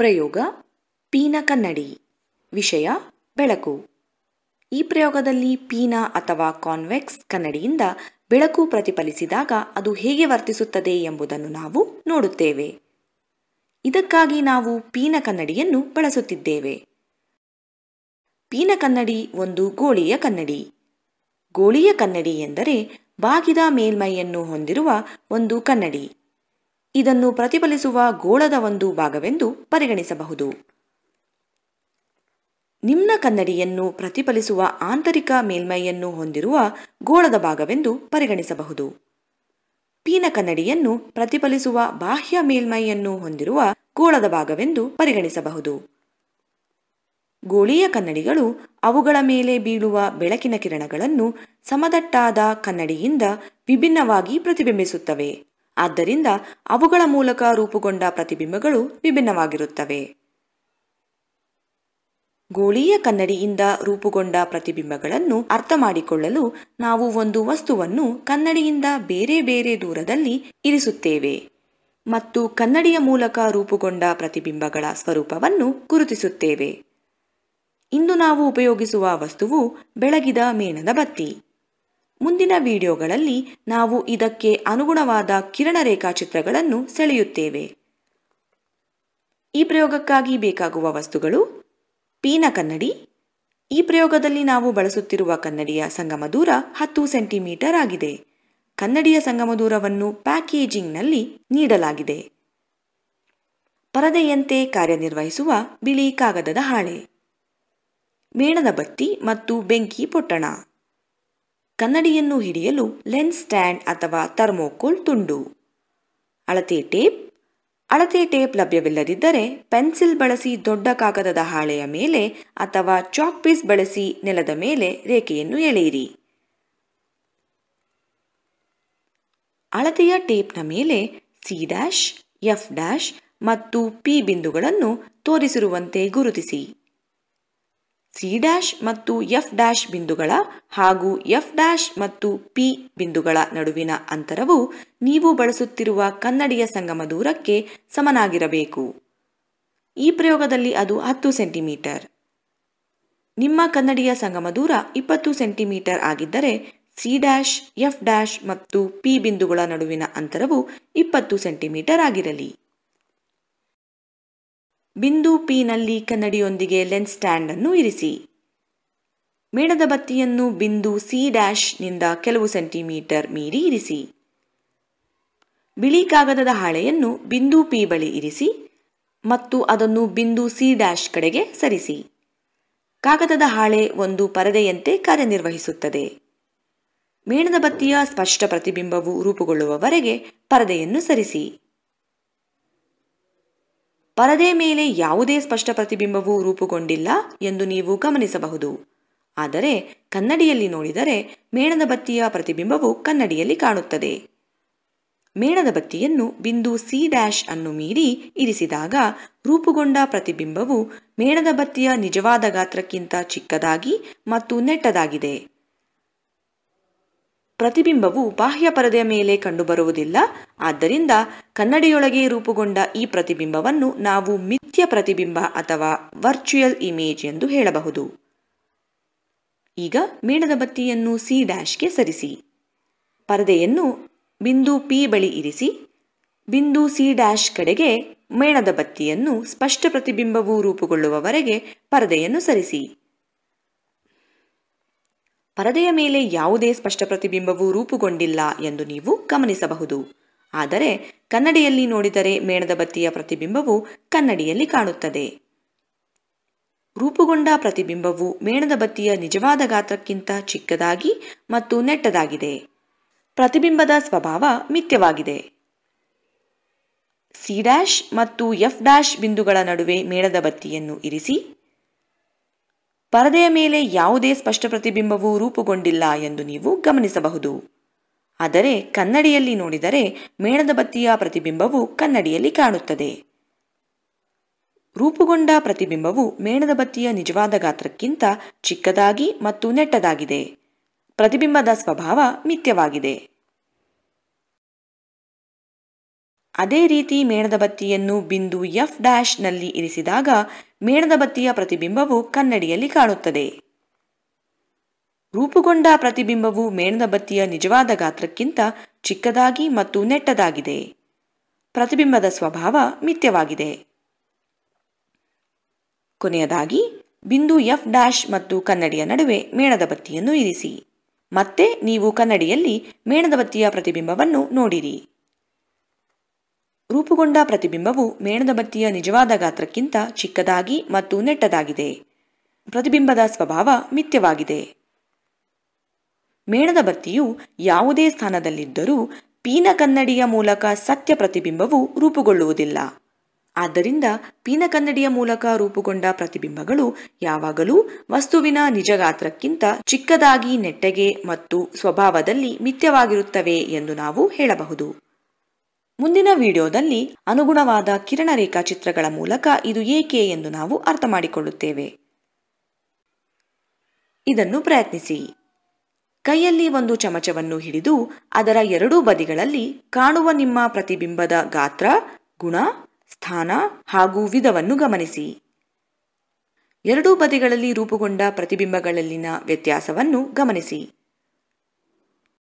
ಪ್ರಯೋಗ ಪೀನಕನ್ನಡಿ. ವಿಷಯ ಬೆಳಕು. ಈ ಪ್ರಯೋಗದಲ್ಲಿ ಪೀನ ಅಥವಾ ಕಾನ್ವೆಕ್ಸ್ ಕನ್ನಡಿಯಿಂದ ಬೆಳಕು ಪ್ರತಿಫಲಿಸಿದಾಗ ಅದು ಹೇಗೆ ವರ್ತಿಸುತ್ತದೆ ಎಂಬುದನ್ನು ನಾವು ನೋಡುತ್ತೇವೆ. ಇದಕ್ಕಾಗಿ ನಾವು ಪೀನ ಕನ್ನಡಿಯನ್ನು ಬಳಸುತ್ತಿದ್ದೇವೆ. ಪೀನ ಕನ್ನಡಿ ಒಂದು ಗೋಳೀಯ ಕನ್ನಡಿ. ಗೋಳೀಯ ಕನ್ನಡಿ ಎಂದರೆ ಬಾಗಿದ ಮೇಲ್ಮೈಯನ್ನು ಹೊಂದಿರುವ ಒಂದು ಕನ್ನಡಿ. ಇದನ್ನು ಪ್ರತಿಫಲಿಸುವ ಗೋಳದ ಒಂದು ಭಾಗವೆಂದು ಪರಿಗಣಿಸಬಹುದು. ನಿಮ್ನ ಕನ್ನಡಿಯನ್ನು ಪ್ರತಿಫಲಿಸುವ ಆಂತರಿಕ ಮೇಲ್ಮೈಯನ್ನು ಹೊಂದಿರುವ ಗೋಳದ ಭಾಗವೆಂದು ಪರಿಗಣಿಸಬಹುದು. ಪೀನ ಕನ್ನಡಿಯನ್ನು ಪ್ರತಿಫಲಿಸುವ ಬಾಹ್ಯ ಮೇಲ್ಮೈಯನ್ನು ಹೊಂದಿರುವ ಗೋಳದ ಭಾಗವೆಂದು ಪರಿಗಣಿಸಬಹುದು. ಗೋಳೀಯ ಕನ್ನಡಿಗಳು ಅವುಗಳ ಮೇಲೆ ಬೀಳುವ ಬೆಳಕಿನ ಕಿರಣಗಳನ್ನು ಸಮದಟ್ಟಾದ ಕನ್ನಡಿಯಿಂದ ವಿಭಿನ್ನವಾಗಿ ಪ್ರತಿಬಿಂಬಿಸುತ್ತವೆ. ಆದ್ದರಿಂದ ಅವುಗಳ ಮೂಲಕ ರೂಪುಗೊಂಡ ಪ್ರತಿಬಿಂಬಗಳು ವಿಭಿನ್ನವಾಗಿರುತ್ತವೆ. ಗೋಳೀಯ ಕನ್ನಡಿಯಿಂದ ರೂಪುಗೊಂಡ ಪ್ರತಿಬಿಂಬಗಳನ್ನು ಅರ್ಥ ಮಾಡಿಕೊಳ್ಳಲು ನಾವು ಒಂದು ವಸ್ತುವನ್ನು ಕನ್ನಡಿಯಿಂದ ಬೇರೆ ಬೇರೆ ದೂರದಲ್ಲಿ ಇರಿಸುತ್ತೇವೆ ಮತ್ತು ಕನ್ನಡಿಯ ಮೂಲಕ ರೂಪುಗೊಂಡ ಪ್ರತಿಬಿಂಬಗಳ ಸ್ವರೂಪವನ್ನು ಗುರುತಿಸುತ್ತೇವೆ. ಇಂದು ನಾವು ಉಪಯೋಗಿಸುವ ವಸ್ತುವು ಬೆಳಗಿದ ಮೇಣದ ಬತ್ತಿ. ಮುಂದಿನ ವಿಡಿಯೋಗಳಲ್ಲಿ ನಾವು ಇದಕ್ಕೆ ಅನುಗುಣವಾದ ಕಿರಣ ರೇಖಾಚಿತ್ರಗಳನ್ನು ಸೆಳೆಯುತ್ತೇವೆ. ಈ ಪ್ರಯೋಗಕ್ಕಾಗಿ ಬೇಕಾಗುವ ವಸ್ತುಗಳು: ಪೀನ ಕನ್ನಡಿ. ಈ ಪ್ರಯೋಗದಲ್ಲಿ ನಾವು ಬಳಸುತ್ತಿರುವ ಕನ್ನಡಿಯ ಸಂಗಮ ದೂರ 10 ಸೆಂಟಿಮೀಟರ್ ಆಗಿದೆ. ಕನ್ನಡಿಯ ಸಂಗಮ ದೂರವನ್ನು ಪ್ಯಾಕೇಜಿಂಗ್ನಲ್ಲಿ ನೀಡಲಾಗಿದೆ. ಪರದೆಯಂತೆ ಕಾರ್ಯನಿರ್ವಹಿಸುವ ಬಿಳಿ ಕಾಗದದ ಹಾಳೆ. ಮೇಣದ ಬತ್ತಿ ಮತ್ತು ಬೆಂಕಿ ಪೊಟ್ಟಣ. ಕನ್ನಡಿಯನ್ನು ಹಿಡಿಯಲು ಲೆನ್ಸ್ ಸ್ಟ್ಯಾಂಡ್ ಅಥವಾ ಥರ್ಮೋಕೋಲ್ ತುಂಡು. ಅಳತೆ ಟೇಪ್. ಅಳತೆ ಟೇಪ್ ಲಭ್ಯವಿಲ್ಲದಿದ್ದರೆ ಪೆನ್ಸಿಲ್ ಬಳಸಿ ದೊಡ್ಡ ಕಾಗದದ ಹಾಳೆಯ ಮೇಲೆ ಅಥವಾ ಚಾಕ್ ಪೀಸ್ ಬಳಸಿ ನೆಲದ ಮೇಲೆ ರೇಖೆಯನ್ನು ಎಳೆಯಿರಿ. ಅಳತೆಯ ಟೇಪ್ನ ಮೇಲೆ ಸಿ ಡ್ಯಾಶ್, ಎಫ್ ಡ್ಯಾಶ್ ಮತ್ತು ಪಿ ಬಿಂದುಗಳನ್ನು ತೋರಿಸಿರುವಂತೆ ಗುರುತಿಸಿ. ಸಿ ಡ್ಯಾಶ್ ಮತ್ತು ಎಫ್ ಡ್ಯಾಶ್ ಬಿಂದುಗಳ ಹಾಗೂ ಎಫ್ ಡ್ಯಾಶ್ ಮತ್ತು ಪಿ ಬಿಂದುಗಳ ನಡುವಿನ ಅಂತರವು ನೀವು ಬಳಸುತ್ತಿರುವ ಕನ್ನಡಿಯ ಸಂಗಮ ದೂರಕ್ಕೆ ಸಮನಾಗಿರಬೇಕು. ಈ ಪ್ರಯೋಗದಲ್ಲಿ ಅದು 10 ಸೆಂಟಿಮೀಟರ್. ನಿಮ್ಮ ಕನ್ನಡಿಯ ಸಂಗಮ ದೂರ 20 ಸೆಂಟಿಮೀಟರ್ ಆಗಿದ್ದರೆ ಸಿ ಡ್ಯಾಶ್, ಎಫ್ ಡ್ಯಾಶ್ ಮತ್ತು ಪಿ ಬಿಂದುಗಳ ನಡುವಿನ ಅಂತರವು 20 ಸೆಂಟಿಮೀಟರ್ ಆಗಿರಲಿ. ಬಿಂದು ಪಿ ನಲ್ಲಿ ಕನ್ನಡಿಯೊಂದಿಗೆ ಲೆನ್ಸ್ ಸ್ಟ್ಯಾಂಡ್ ಅನ್ನು ಇರಿಸಿ. ಮೇಣದ ಬತ್ತಿಯನ್ನು ಬಿಂದು ಸಿ ಡ್ಯಾಶ್ ನಿಂದ ಕೆಲವು ಸೆಂಟಿಮೀಟರ್ ಮೀರಿ ಇರಿಸಿ. ಬಿಳಿ ಕಾಗದದ ಹಾಳೆಯನ್ನು ಬಿಂದು ಪಿ ಬಳಿ ಇರಿಸಿ ಮತ್ತು ಅದನ್ನು ಬಿಂದು ಸಿ ಡ್ಯಾಶ್ ಕಡೆಗೆ ಸರಿಸಿ. ಕಾಗದದ ಹಾಳೆ ಒಂದು ಪರದೆಯಂತೆ ಕಾರ್ಯನಿರ್ವಹಿಸುತ್ತದೆ. ಮೇಣದ ಬತ್ತಿಯ ಸ್ಪಷ್ಟ ಪ್ರತಿಬಿಂಬವು ರೂಪುಗೊಳ್ಳುವವರೆಗೆ ಪರದೆಯನ್ನು ಸರಿಸಿ. ಪರದೆ ಮೇಲೆ ಯಾವುದೇ ಸ್ಪಷ್ಟ ಪ್ರತಿಬಿಂಬವೂ ರೂಪುಗೊಂಡಿಲ್ಲ ಎಂದು ನೀವು ಗಮನಿಸಬಹುದು. ಆದರೆ ಕನ್ನಡಿಯಲ್ಲಿ ನೋಡಿದರೆ ಮೇಣದ ಬತ್ತಿಯ ಪ್ರತಿಬಿಂಬವು ಕನ್ನಡಿಯಲ್ಲಿ ಕಾಣುತ್ತದೆ. ಮೇಣದ ಬತ್ತಿಯನ್ನು ಬಿಂದು ಸಿ ಡ್ಯಾಶ್ ಅನ್ನು ಮೀರಿ ಇರಿಸಿದಾಗ ರೂಪುಗೊಂಡ ಪ್ರತಿಬಿಂಬವು ಮೇಣದ ಬತ್ತಿಯ ನಿಜವಾದ ಗಾತ್ರಕ್ಕಿಂತ ಚಿಕ್ಕದಾಗಿ ಮತ್ತು ನೆಟ್ಟದಾಗಿದೆ. ಪ್ರತಿಬಿಂಬವು ಬಾಹ್ಯ ಪರದೆಯ ಮೇಲೆ ಕಂಡುಬರುವುದಿಲ್ಲ. ಆದ್ದರಿಂದ ಕನ್ನಡಿಯೊಳಗೆ ರೂಪುಗೊಂಡ ಈ ಪ್ರತಿಬಿಂಬವನ್ನು ನಾವು ಮಿಥ್ಯ ಪ್ರತಿಬಿಂಬ ಅಥವಾ ವರ್ಚುಯಲ್ ಇಮೇಜ್ ಎಂದು ಹೇಳಬಹುದು. ಈಗ ಮೇಣದ ಬತ್ತಿಯನ್ನು ಸಿ ಡ್ಯಾಶ್ಗೆ ಸರಿಸಿ. ಪರದೆಯನ್ನು ಬಿಂದು ಪಿ ಬಳಿ ಇರಿಸಿ. ಬಿಂದು ಸಿ ಡ್ಯಾಶ್ ಕಡೆಗೆ ಮೇಣದ ಬತ್ತಿಯನ್ನು ಸ್ಪಷ್ಟ ಪ್ರತಿಬಿಂಬವು ರೂಪುಗೊಳ್ಳುವವರೆಗೆ ಪರದೆಯನ್ನು ಸರಿಸಿ. ಪರದೆಯ ಮೇಲೆ ಯಾವುದೇ ಸ್ಪಷ್ಟ ಪ್ರತಿಬಿಂಬವೂ ರೂಪುಗೊಂಡಿಲ್ಲ ಎಂದು ನೀವು ಗಮನಿಸಬಹುದು. ಆದರೆ ಕನ್ನಡಿಯಲ್ಲಿ ನೋಡಿದರೆ ಮೇಣದ ಬತ್ತಿಯ ಪ್ರತಿಬಿಂಬವು ಕನ್ನಡಿಯಲ್ಲಿ ಕಾಣುತ್ತದೆ. ರೂಪುಗೊಂಡ ಪ್ರತಿಬಿಂಬವು ಮೇಣದ ಬತ್ತಿಯ ನಿಜವಾದ ಗಾತ್ರಕ್ಕಿಂತ ಚಿಕ್ಕದಾಗಿ ಮತ್ತು ನೆಟ್ಟದಾಗಿದೆ. ಪ್ರತಿಬಿಂಬದ ಸ್ವಭಾವ ಮಿಥ್ಯವಾಗಿದೆ. ಸಿ ಡ್ಯಾಶ್ ಮತ್ತು ಎಫ್ ಡ್ಯಾಶ್ ಬಿಂದುಗಳ ನಡುವೆ ಮೇಣದ ಬತ್ತಿಯನ್ನು ಇರಿಸಿ. ಪರದೆಯ ಮೇಲೆ ಯಾವುದೇ ಸ್ಪಷ್ಟ ಪ್ರತಿಬಿಂಬವೂ ರೂಪುಗೊಂಡಿಲ್ಲ ಎಂದು ನೀವು ಗಮನಿಸಬಹುದು. ಆದರೆ ಕನ್ನಡಿಯಲ್ಲಿ ನೋಡಿದರೆ ಮೇಣದ ಬತ್ತಿಯ ಪ್ರತಿಬಿಂಬವು ಕನ್ನಡಿಯಲ್ಲಿ ಕಾಣುತ್ತದೆ. ರೂಪುಗೊಂಡ ಪ್ರತಿಬಿಂಬವು ಮೇಣದ ಬತ್ತಿಯ ನಿಜವಾದ ಗಾತ್ರಕ್ಕಿಂತ ಚಿಕ್ಕದಾಗಿ ಮತ್ತು ನೆಟ್ಟದಾಗಿದೆ. ಪ್ರತಿಬಿಂಬದ ಸ್ವಭಾವ ಮಿಥ್ಯವಾಗಿದೆ. ಅದೇ ರೀತಿ ಮೇಣದ ಬತ್ತಿಯನ್ನು ಬಿಂದು ಎಫ್ ಡ್ಯಾಶ್ ನಲ್ಲಿ ಇರಿಸಿದಾಗ ಮೇಣದ ಬತ್ತಿಯ ಪ್ರತಿಬಿಂಬವು ಕನ್ನಡಿಯಲ್ಲಿ ಕಾಣುತ್ತದೆ. ರೂಪುಗೊಂಡ ಪ್ರತಿಬಿಂಬವು ಮೇಣದ ಬತ್ತಿಯ ನಿಜವಾದ ಗಾತ್ರಕ್ಕಿಂತ ಚಿಕ್ಕದಾಗಿ ಮತ್ತು ನೆಟ್ಟದಾಗಿದೆ. ಪ್ರತಿಬಿಂಬದ ಸ್ವಭಾವ ಮಿಥ್ಯವಾಗಿದೆ. ಕೊನೆಯದಾಗಿ ಬಿಂದು ಎಫ್ ಡ್ಯಾಶ್ ಮತ್ತು ಕನ್ನಡಿಯ ನಡುವೆ ಮೇಣದ ಬತ್ತಿಯನ್ನು ಇರಿಸಿ. ಮತ್ತೆ ನೀವು ಕನ್ನಡಿಯಲ್ಲಿ ಮೇಣದ ಬತ್ತಿಯ ಪ್ರತಿಬಿಂಬವನ್ನು ನೋಡಿರಿ. ರೂಪುಗೊಂಡ ಪ್ರತಿಬಿಂಬವು ಮೇಣದ ಬತ್ತಿಯ ನಿಜವಾದ ಗಾತ್ರಕ್ಕಿಂತ ಚಿಕ್ಕದಾಗಿ ಮತ್ತು ನೆಟ್ಟದಾಗಿದೆ. ಪ್ರತಿಬಿಂಬದ ಸ್ವಭಾವ ಮಿಥ್ಯವಾಗಿದೆ. ಮೇಣದ ಬತ್ತಿಯು ಯಾವುದೇ ಸ್ಥಾನದಲ್ಲಿದ್ದರೂ ಪೀನ ಕನ್ನಡಿಯ ಮೂಲಕ ಸತ್ಯ ಪ್ರತಿಬಿಂಬವು ರೂಪುಗೊಳ್ಳುವುದಿಲ್ಲ. ಆದ್ದರಿಂದ ಪೀನ ಕನ್ನಡಿಯ ಮೂಲಕ ರೂಪುಗೊಂಡ ಪ್ರತಿಬಿಂಬಗಳು ಯಾವಾಗಲೂ ವಸ್ತುವಿನ ನಿಜ ಗಾತ್ರಕ್ಕಿಂತ ಚಿಕ್ಕದಾಗಿ, ನೆಟ್ಟಗೆ ಮತ್ತು ಸ್ವಭಾವದಲ್ಲಿ ಮಿಥ್ಯವಾಗಿರುತ್ತವೆ ಎಂದು ನಾವು ಹೇಳಬಹುದು. ಮುಂದಿನ ವಿಡಿಯೋದಲ್ಲಿ ಅನುಗುಣವಾದ ಕಿರಣ ರೇಖಾಚಿತ್ರಗಳ ಮೂಲಕ ಇದು ಏಕೆ ಎಂದು ನಾವು ಅರ್ಥ ಮಾಡಿಕೊಳ್ಳುತ್ತೇವೆ. ಇದನ್ನು ಪ್ರಯತ್ನಿಸಿ. ಕೈಯಲ್ಲಿ ಒಂದು ಚಮಚವನ್ನು ಹಿಡಿದು ಅದರ ಎರಡೂ ಬದಿಗಳಲ್ಲಿ ಕಾಣುವ ನಿಮ್ಮ ಪ್ರತಿಬಿಂಬದ ಗಾತ್ರ, ಗುಣ, ಸ್ಥಾನ ಹಾಗೂ ವಿಧವನ್ನು ಗಮನಿಸಿ. ಎರಡೂ ಬದಿಗಳಲ್ಲಿ ರೂಪುಗೊಂಡ ಪ್ರತಿಬಿಂಬಗಳಲ್ಲಿನ ವ್ಯತ್ಯಾಸವನ್ನು ಗಮನಿಸಿ.